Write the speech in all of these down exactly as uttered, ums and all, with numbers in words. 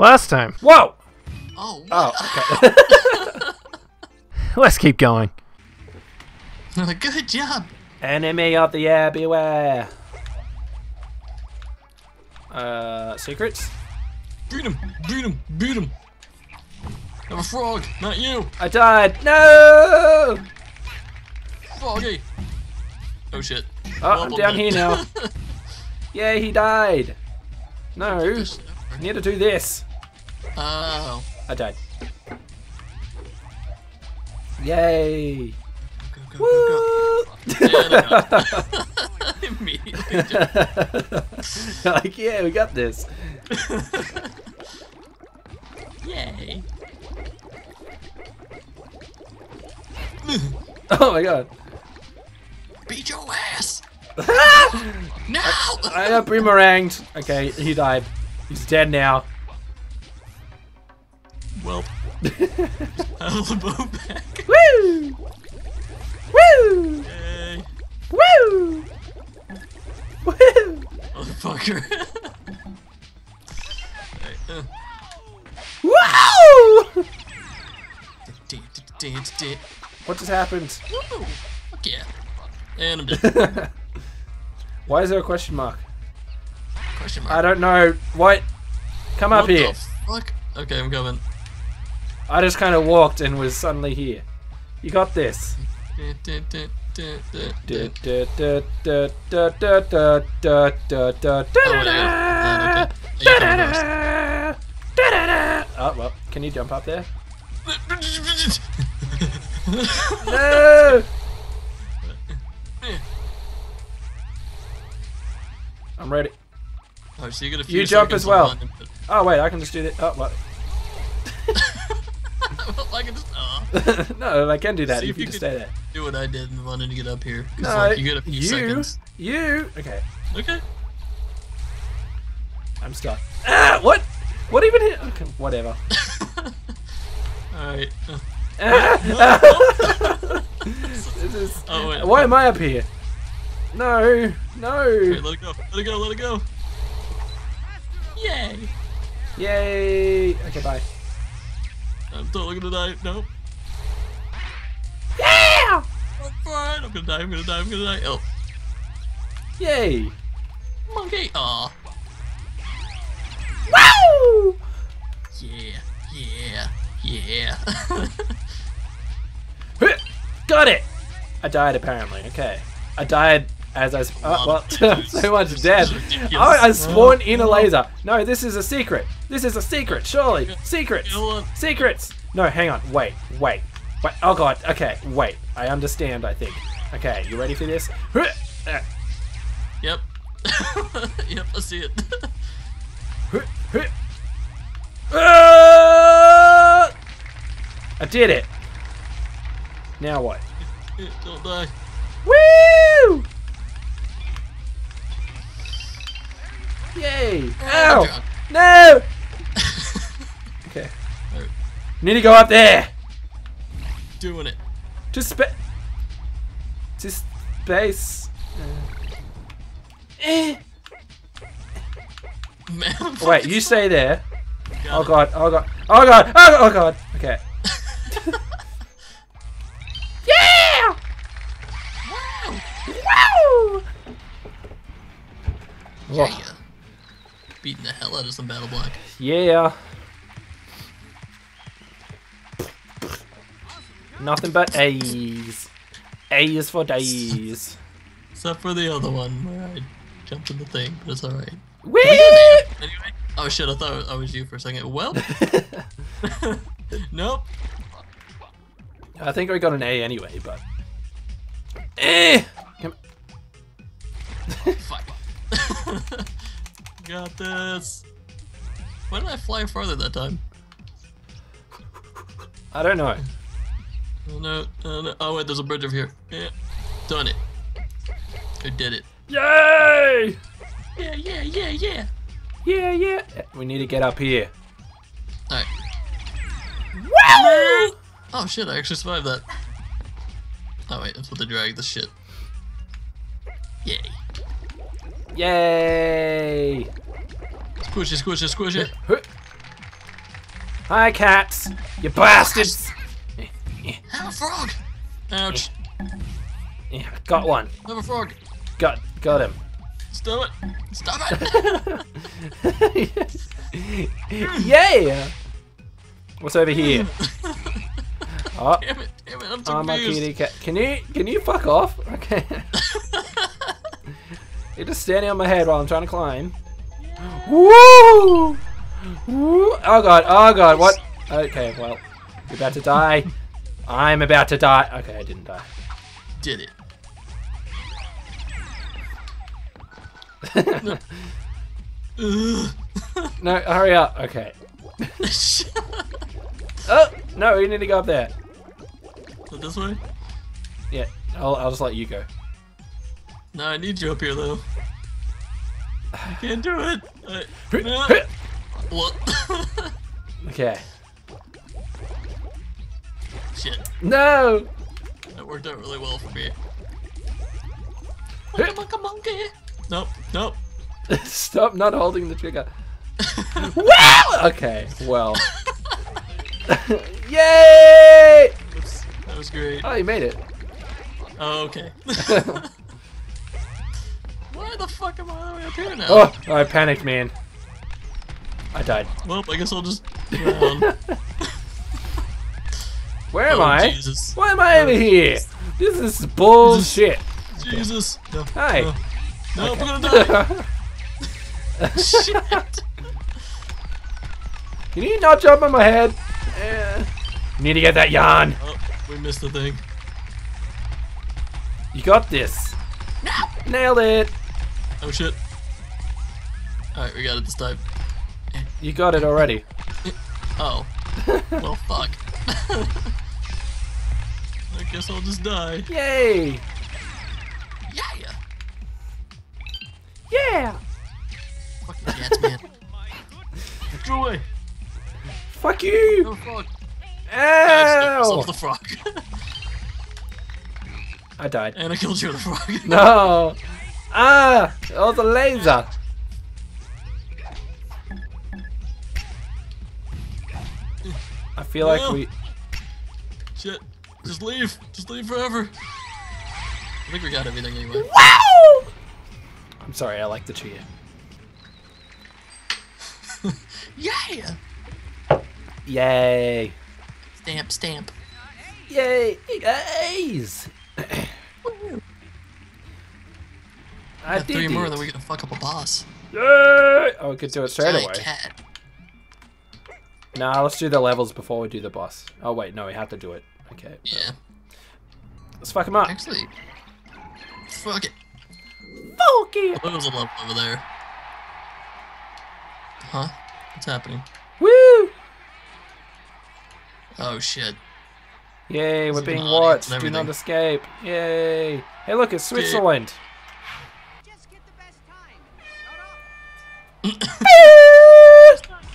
last time. Whoa! Oh, oh okay. Let's keep going. Good job. Enemy of the air, beware. Uh, secrets? Beat him! Beat him! Beat him! I'm a frog, not you! I died! No! Froggy! Oh shit. Oh, I'm down here now. Yeah, he died! No, I need to do this. Oh. I died. Yay! Go, go, Woo! Go, go. Yeah, I immediately just... Like, yeah, we got this. Yay. Oh my god. Beat your ass! No! I, I got boomeranged. Okay, he died. He's dead now. Well. I'll go back. Woo! Woo! Yay. Woo! Woo! Motherfucker. Right, uh. Wow! What just happened? Woo! Fuck yeah. And I'm dead. Why is there a question mark? Question mark? I don't know. What? Come what up here. Fuck? Okay, I'm coming. I just kind of walked and was suddenly here. You got this. Oh, well, can you jump up there? No! I'm ready. Oh, so you, you jump as well. Line, but... Oh wait, I can just do that. Oh, what? I can just. Oh. No, I can do that. See if you, you can just stay there. Do what I did and wanted to get up here. No, like, you get a few you, seconds. You. Okay. Okay. I'm stuck. Ah, what? What even? Hit? Okay, whatever. All right. Ah. This is... Oh wait. Why am I up here? No, no. Wait, let it go. Let it go. Let it go. Yay! Yay! Okay, bye. I'm totally gonna die. No. Yeah! I'm fine. I'm gonna die. I'm gonna die. I'm gonna die. Oh. Yay! Monkey. Aw. Woo! Yeah. Yeah. Yeah. Got it. I died apparently. Okay. I died. As I, oh, well, so much dead. I, I spawned in a laser. No, this is a secret. This is a secret, surely. Secrets. Secrets. No, hang on. Wait, wait, wait. Oh god. Okay, wait. I understand. I think. Okay, you ready for this? Yep. Yep. I see it. I did it. Now what? Don't die. Woo! Yay! Ow! Oh, no! Okay. Right. Need to go up there. Doing it. To space. To space. Uh. Wait, you stay there. Oh god! Oh god! Oh god! Oh god! Okay. Yeah! Wow! Wow! Yeah. Beating the hell out of some BattleBlock. Yeah. Nothing but A's. A's for days. Except for the other one where I jumped in the thing, but it's alright. Whee! Anyway. Oh shit, I thought I was you for a second. Well. Nope. I think I got an A anyway, but. Eh! Come on. Fuck. Got this. Why did I fly farther that time? I don't know. Oh no, oh no. Oh wait, there's a bridge over here. Yeah. Done it. I did it. Yay! Yeah, yeah, yeah, yeah. Yeah, yeah. We need to get up here. Alright. Woo! Oh shit, I actually survived that. Oh wait, I'm supposed to drag this shit. Yay. Yay! Squish it, squish it, squish it. Hi, cats! You bastards! Have a frog! Ouch. Yeah, got one. Have a frog. Got got him. Stop it! Stop it! Yeah! What's over here? Oh, damn it, damn it, I'm too oh, my kitty cat. Can you can you fuck off? Okay. You're just standing on my head while I'm trying to climb. Yeah. Woo! Woo! Oh god, oh god, what? Okay, well, you're about to die. I'm about to die. Okay, I didn't die. Did it. No. No, hurry up. Okay. Oh no, we need to go up there. This way? Yeah, I'll, I'll just let you go. No, I need you up here though. I can't do it. I, no. What? Okay. Shit. No. That worked out really well for me. Monkey, monkey, monkey. Nope, nope. Stop not holding the trigger. Wow! Okay, well. Yay! Oops, that was great. Oh, you made it. Oh, okay. Where the fuck am I all the way up here now? Oh, oh, I panicked, man. I died. Well, I guess I'll just run. Where am oh, I? Jesus. Why am I oh, over Jesus. here? This is bullshit. Jesus. No, Hi. No. No, okay. I'm gonna die! Shit! Can you not jump on my head? Eh. Need to get that yarn! Oh, we missed the thing. You got this! No! Nailed it! Oh shit. Alright, we got it this time. You got it already. Oh. Well, fuck. I guess I'll just die. Yay! Yeah! Yeah! Fucking cats, man. Get away! Fuck you! No frog. Ow! I the frog. I died. And I killed you with the frog. No! Ah! Oh, the laser! I feel no. like we... Shit. Just leave. Just leave forever. I think we got everything anyway. Wow! I'm sorry, I like the cheer. Yeah! Yay! Stamp, stamp. Yay! Guys! I got did three it. more, then we gonna fuck up a boss. Yay! Oh, we could do it straight Giant away. Cat. Nah, let's do the levels before we do the boss. Oh wait, no, we have to do it. Okay. Yeah. Let's fuck him up. Actually, fuck it. Funky. Oh, there's a lump over there. Huh? What's happening? Woo! Oh shit! Yay, it's we're being watched. Do not escape. Yay! Hey, look, it's Switzerland. Just get the best time.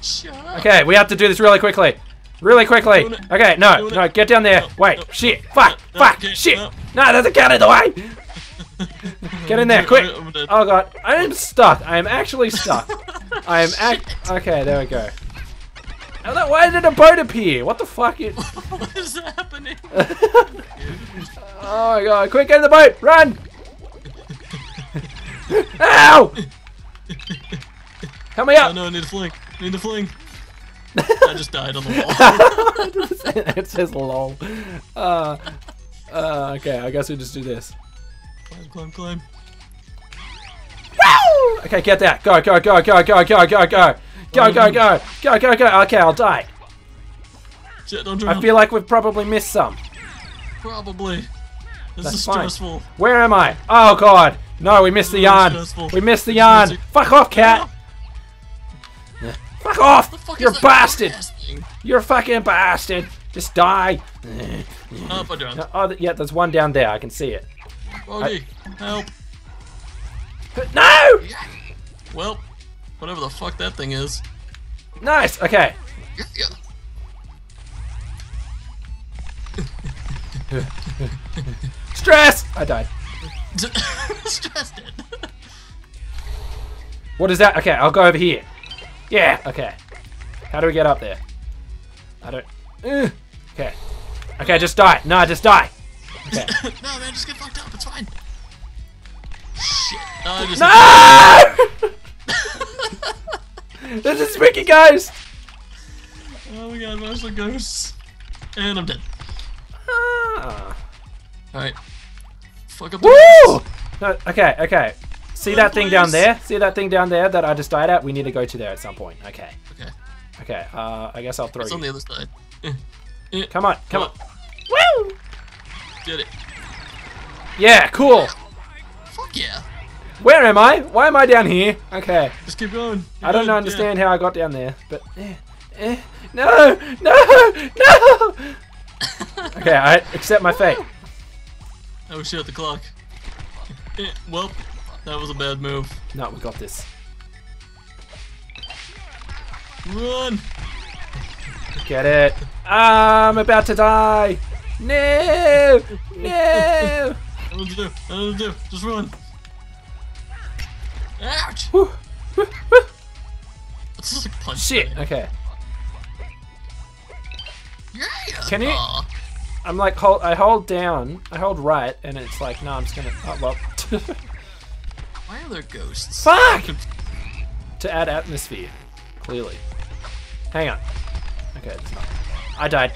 Shut up. Okay, we have to do this really quickly. Really quickly. Okay, no, no, get down there. No, Wait, no, shit, no, fuck, no, fuck, no, shit. No, no there's a cat in the way. Get in there, quick! Oh god, I am stuck. I am actually stuck. I am act. Okay, there we go. Oh, why did a boat appear? What the fuck? It what is happening? Oh my god! Quick, get in the boat! Run! Ow! Help me up! Oh, no, I need a fling. I need a fling. I just died on the wall. It says "lol." Uh, uh, okay, I guess we just do this. Climb, climb, climb. Woo! Okay, get that. Go, go, go, go, go, go, go, go. Go, go, go. Go, go, go. Okay, I'll die. Shit, don't drown. I feel like we've probably missed some. Probably. This That's is stressful. Fine. Where am I? Oh, God. No, we missed the yarn. We missed the yarn. Fuck off, cat. Yeah. Fuck off. Fuck You're a bastard. You're a fucking bastard. Just die. Oh, I drowned. Oh, yeah, there's one down there. I can see it. Froggy, I... help! No! Well, whatever the fuck that thing is. Nice. Okay. Stress. I died. Stressed it. What is that? Okay, I'll go over here. Yeah. Okay. How do we get up there? I don't... Ugh. Okay. Okay, just die. No, just die. Okay. No, man, just get fucked up. It's fine. Shit. No! I'm just no! There's a spooky ghost! Oh my god, there's the ghosts. And I'm dead. Ah. Alright. Fuck up the Woo! No, okay, okay. See oh, that please. thing down there? See that thing down there that I just died at? We need to go to there at some point. Okay. Okay. Okay, uh, I guess I'll throw it's you. It's on the other side. Eh. Eh. Come on, come oh. on. Woo! Did it. Yeah, cool. Fuck yeah. Where am I? Why am I down here? Okay. Just keep going. Keep I don't going. understand yeah. how I got down there, but... Eh. Eh. No! No! No! Okay, I accept my fate. Oh shit, the clock. Eh, well, that was a bad move. No, we got this. Run! Get it. I'm about to die! No! No! I don't know what to do. I don't know what to do. Just run. Ouch! Woo. Woo. Woo. It's just like punch. Shit, thing. okay. Yeah. Can you? Aww. I'm like hold. I hold down. I hold right, and it's like no. Nah, I'm just gonna. Oh well. Why are there ghosts? Fuck! To add atmosphere, clearly. Hang on. Okay, it's not. I died.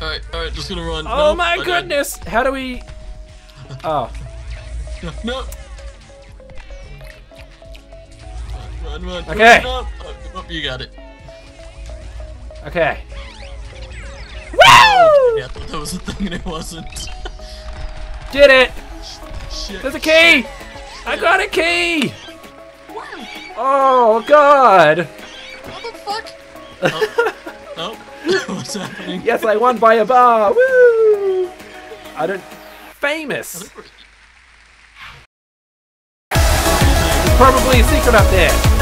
All right, all right. Just gonna run. Oh nope, my I goodness! Died. How do we? Oh. No. no. Run, run. Okay. Run up. Oh, you got it. Okay. Yeah, I thought that was a thing and it wasn't. Did it! Shit. There's a key! Shit. I got a key! Wow. Oh god! What the fuck? Oh. Oh. What's happening? Yes, I won by a bar! Woo! I don't... Famous! Probably a secret up there!